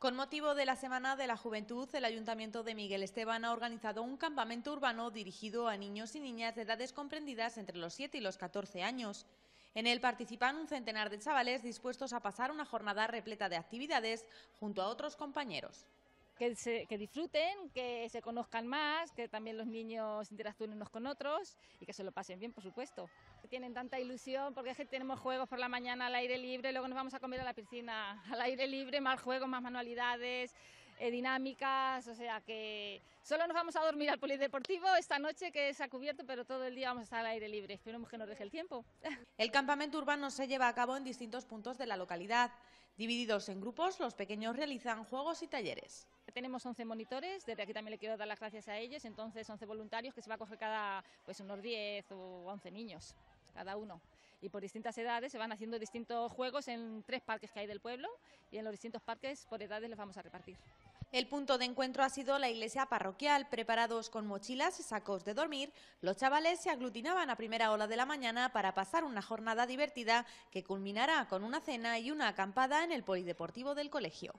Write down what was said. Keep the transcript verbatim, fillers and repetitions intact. Con motivo de la Semana de la Juventud, el Ayuntamiento de Miguel Esteban ha organizado un campamento urbano dirigido a niños y niñas de edades comprendidas entre los siete y los catorce años. En él participan un centenar de chavales dispuestos a pasar una jornada repleta de actividades junto a otros compañeros. Que, se, que disfruten, que se conozcan más, que también los niños interactúen unos con otros y que se lo pasen bien, por supuesto. Tienen tanta ilusión porque es que tenemos juegos por la mañana al aire libre, luego nos vamos a comer a la piscina al aire libre, más juegos, más manualidades, eh, dinámicas, o sea que solo nos vamos a dormir al polideportivo esta noche que se ha cubierto, pero todo el día vamos a estar al aire libre, esperemos que nos deje el tiempo. El campamento urbano se lleva a cabo en distintos puntos de la localidad. Divididos en grupos, los pequeños realizan juegos y talleres. Tenemos once monitores, desde aquí también le quiero dar las gracias a ellos, entonces once voluntarios que se va a coger cada pues unos diez o once niños, cada uno. Y por distintas edades se van haciendo distintos juegos en tres parques que hay del pueblo y en los distintos parques por edades los vamos a repartir. El punto de encuentro ha sido la iglesia parroquial. Preparados con mochilas y sacos de dormir, los chavales se aglutinaban a primera hora de la mañana para pasar una jornada divertida que culminará con una cena y una acampada en el polideportivo del colegio.